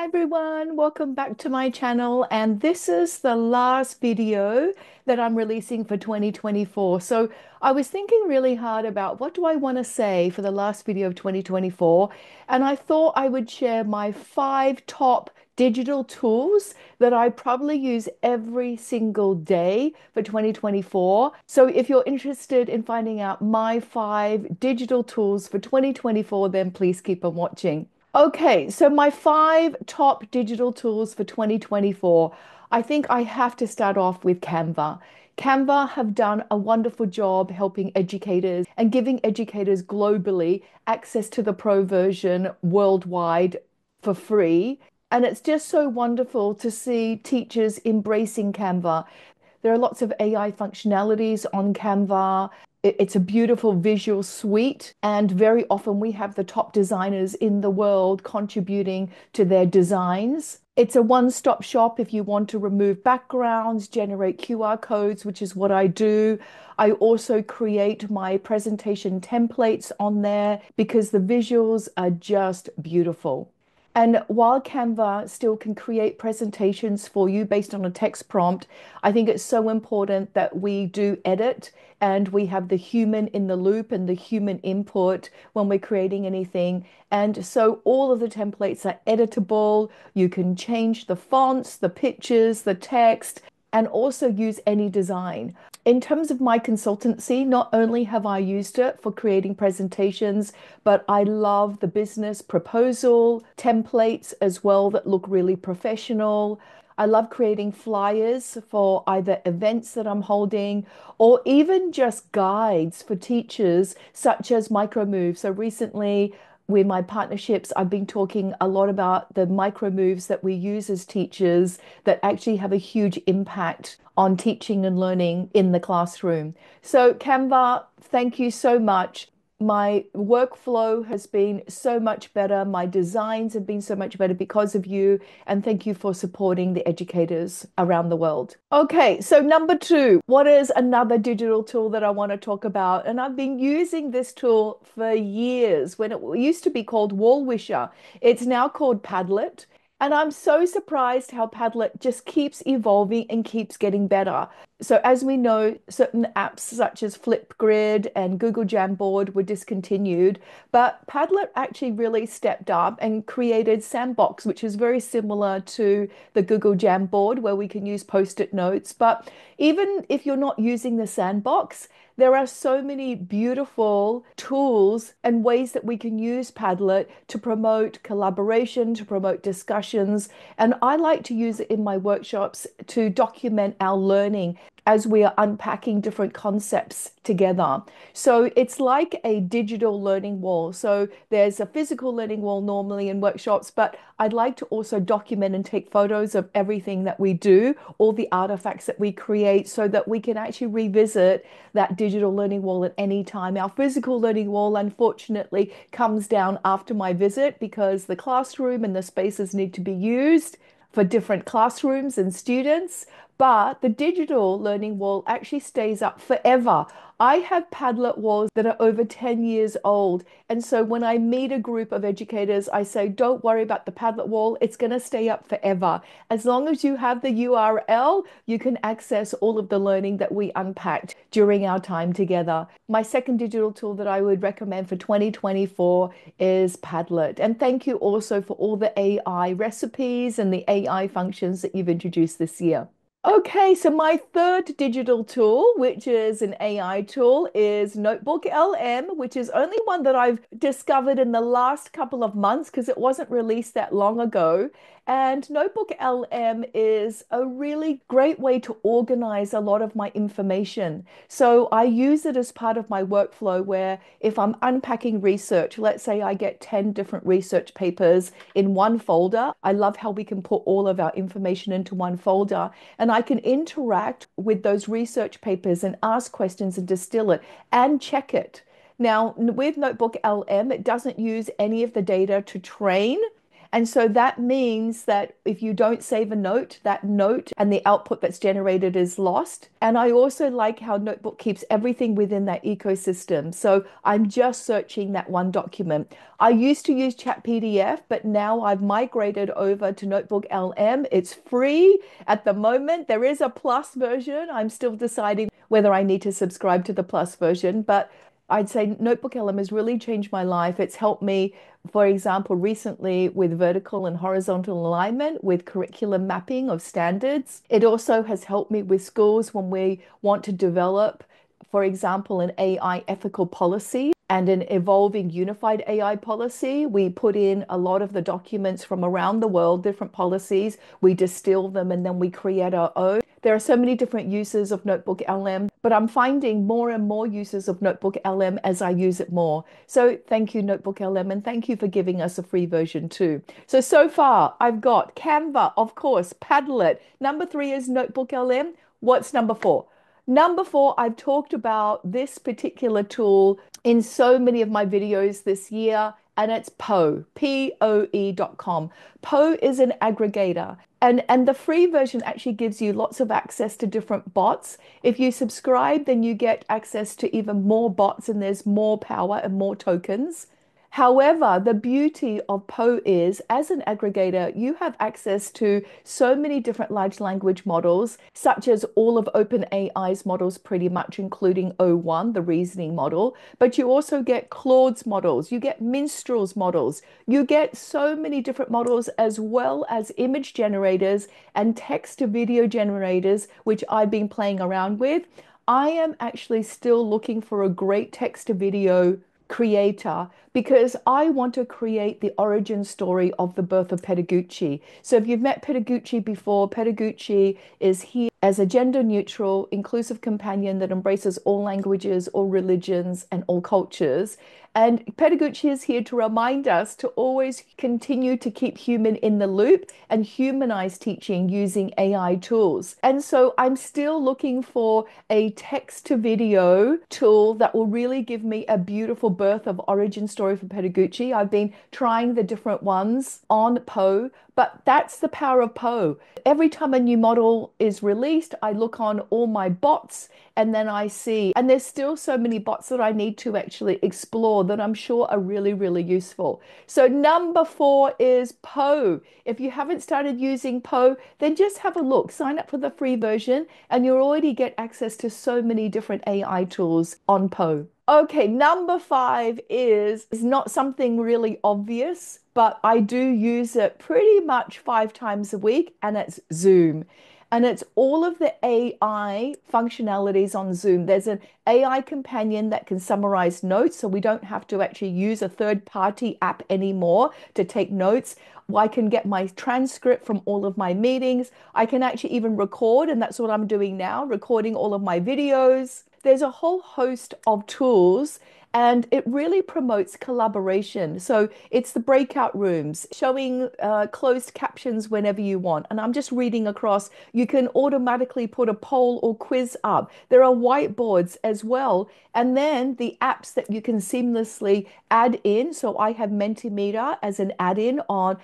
Hi everyone, welcome back to my channel, and this is the last video that I'm releasing for 2024. So I was thinking really hard about what do I want to say for the last video of 2024, and I thought I would share my 5 top digital tools that I probably use every single day for 2024. So if you're interested in finding out my 5 digital tools for 2024, then please keep on watching. Okay, so my 5 top digital tools for 2024. I think I have to start off with Canva. Canva have done a wonderful job helping educators and giving educators globally access to the pro version worldwide for free. And it's just so wonderful to see teachers embracing Canva. There are lots of AI functionalities on Canva. It's a beautiful visual suite, and very often we have the top designers in the world contributing to their designs. It's a one-stop shop if you want to remove backgrounds, generate QR codes, which is what I do. I also create my presentation templates on there because the visuals are just beautiful. And while Canva still can create presentations for you based on a text prompt, I think it's so important that we do edit and we have the human in the loop and the human input when we're creating anything. And so all of the templates are editable. You can change the fonts, the pictures, the text, and also use any design. In terms of my consultancy, not only have I used it for creating presentations, but I love the business proposal templates as well that look really professional. I love creating flyers for either events that I'm holding or even just guides for teachers, such as micromoves. So recently, with my partnerships, I've been talking a lot about the micro moves that we use as teachers that actually have a huge impact on teaching and learning in the classroom. So Canva, thank you so much. My workflow has been so much better. My designs have been so much better because of you. And thank you for supporting the educators around the world. Okay, so number 2, what is another digital tool that I want to talk about? And I've been using this tool for years. When it used to be called Wall Wisher, it's now called Padlet. And I'm so surprised how Padlet just keeps evolving and keeps getting better. So as we know, certain apps such as Flipgrid and Google Jamboard were discontinued, but Padlet actually really stepped up and created Sandbox, which is very similar to the Google Jamboard, where we can use post-it notes. But even if you're not using the Sandbox, there are so many beautiful tools and ways that we can use Padlet to promote collaboration, to promote discussions. And I like to use it in my workshops to document our learning as we are unpacking different concepts together. So it's like a digital learning wall. So there's a physical learning wall normally in workshops, but I'd like to also document and take photos of everything that we do, all the artifacts that we create, so that we can actually revisit that digital learning wall at any time. Our physical learning wall, unfortunately, comes down after my visit because the classroom and the spaces need to be used for different classrooms and students, but the digital learning wall actually stays up forever. I have Padlet walls that are over 10 years old. And so when I meet a group of educators, I say, don't worry about the Padlet wall. It's going to stay up forever. As long as you have the URL, you can access all of the learning that we unpacked during our time together. My second digital tool that I would recommend for 2024 is Padlet. And thank you also for all the AI recipes and the AI functions that you've introduced this year. Okay, so my third digital tool, which is an AI tool, is Notebook LM, which is only one that I've discovered in the last couple of months because it wasn't released that long ago. And Notebook LM is a really great way to organize a lot of my information. So I use it as part of my workflow where if I'm unpacking research, let's say I get 10 different research papers in one folder. I love how we can put all of our information into one folder, and I can interact with those research papers and ask questions and distill it and check it. Now, with Notebook LM, it doesn't use any of the data to train. And so that means that if you don't save a note, that note and the output that's generated is lost. And I also like how Notebook keeps everything within that ecosystem. So I'm just searching that one document. I used to use Chat PDF, but now I've migrated over to Notebook LM. It's free at the moment. There is a plus version. I'm still deciding whether I need to subscribe to the plus version, but I'd say Notebook LM has really changed my life. It's helped me, for example, recently with vertical and horizontal alignment, with curriculum mapping of standards. It also has helped me with schools when we want to develop, for example, an AI ethical policy and an evolving unified AI policy. We put in a lot of the documents from around the world, different policies, we distill them, and then we create our own. There are so many different uses of Notebook LM, but I'm finding more and more uses of Notebook LM as I use it more. So thank you, Notebook LM, and thank you for giving us a free version too. So far, I've got Canva, of course, Padlet. Number 3 is Notebook LM. What's number 4? Number 4, I've talked about this particular tool in so many of my videos this year, and it's Poe, P-O-E.com. Poe is an aggregator. And the free version actually gives you lots of access to different bots. If you subscribe, then you get access to even more bots, and there's more power and more tokens. However, the beauty of Poe is, as an aggregator, you have access to so many different large language models, such as all of OpenAI's models, pretty much, including O1, the reasoning model. But you also get Claude's models, you get Minstrel's models, you get so many different models, as well as image generators and text-to-video generators, which I've been playing around with. I am actually still looking for a great text-to-video creator, because I want to create the origin story of the birth of Pedaguchi. So if you've met Pedaguchi before, Pedaguchi is here as a gender-neutral, inclusive companion that embraces all languages, all religions, and all cultures. And Pedaguchi is here to remind us to always continue to keep human in the loop and humanize teaching using AI tools. And so I'm still looking for a text-to-video tool that will really give me a beautiful birth of origin story for Pedaguchi. I've been trying the different ones on Poe, but that's the power of Poe. Every time a new model is released, I look on all my bots, and then I see, and there's still so many bots that I need to actually explore that I'm sure are really, really useful. So number 4 is Poe. If you haven't started using Poe, then just have a look. Sign up for the free version, and you'll already get access to so many different AI tools on Poe. Okay, number 5 is not something really obvious, but I do use it pretty much 5 times a week, and it's Zoom. And it's all of the AI functionalities on Zoom. There's an AI companion that can summarize notes, so we don't have to actually use a third-party app anymore to take notes. I can get my transcript from all of my meetings. I can actually even record, and that's what I'm doing now, recording all of my videos. There's a whole host of tools, and it really promotes collaboration. So it's the breakout rooms, showing closed captions whenever you want. And I'm just reading across. You can automatically put a poll or quiz up. There are whiteboards as well. And then the apps that you can seamlessly add in. So I have Mentimeter as an add-in on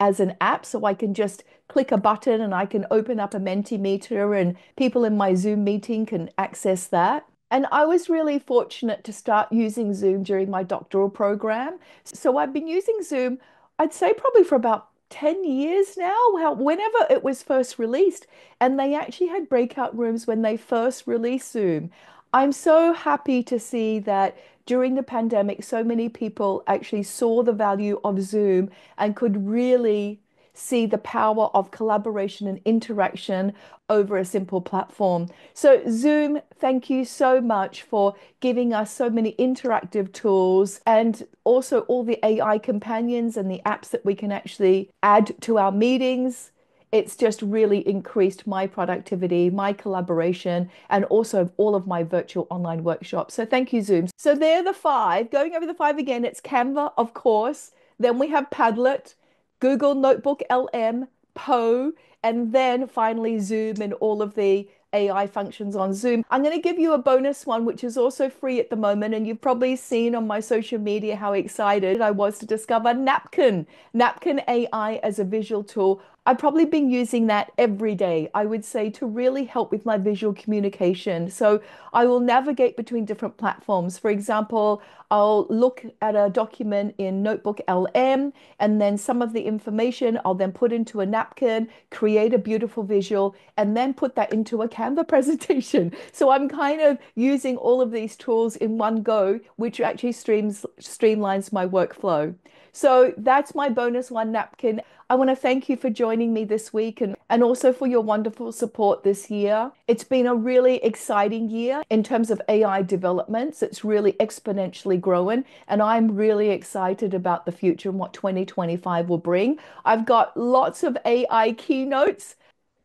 as an app, so I can just click a button and I can open up a Mentimeter, and people in my Zoom meeting can access that. And I was really fortunate to start using Zoom during my doctoral program. So I've been using Zoom, I'd say probably for about 10 years now, whenever it was first released. And they actually had breakout rooms when they first released Zoom. I'm so happy to see that during the pandemic, so many people actually saw the value of Zoom and could really see the power of collaboration and interaction over a simple platform. So Zoom, thank you so much for giving us so many interactive tools, and also all the AI companions and the apps that we can actually add to our meetings. It's just really increased my productivity, my collaboration, and also all of my virtual online workshops. So thank you, Zoom. So they're the 5. Going over the 5 again, it's Canva, of course. Then we have Padlet, Google Notebook LM, Poe, and then finally Zoom and all of the AI functions on Zoom. I'm going to give you a bonus one, which is also free at the moment. And you've probably seen on my social media how excited I was to discover Napkin. Napkin AI as a visual tool. I've probably been using that every day, I would say, to really help with my visual communication. So I will navigate between different platforms. For example, I'll look at a document in Notebook LM, and then some of the information I'll then put into a napkin, create a beautiful visual, and then put that into a Canva presentation. So I'm kind of using all of these tools in one go, which actually streamlines my workflow. So that's my bonus one, Napkin. I want to thank you for joining me this week and also for your wonderful support this year. It's been a really exciting year in terms of AI developments. It's really exponentially growing, and I'm really excited about the future and what 2025 will bring. I've got lots of AI keynotes,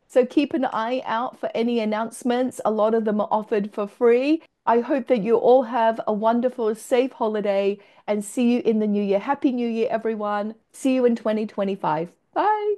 so keep an eye out for any announcements. A lot of them are offered for free. I hope that you all have a wonderful, safe holiday and see you in the new year. Happy New Year, everyone. See you in 2025. Bye.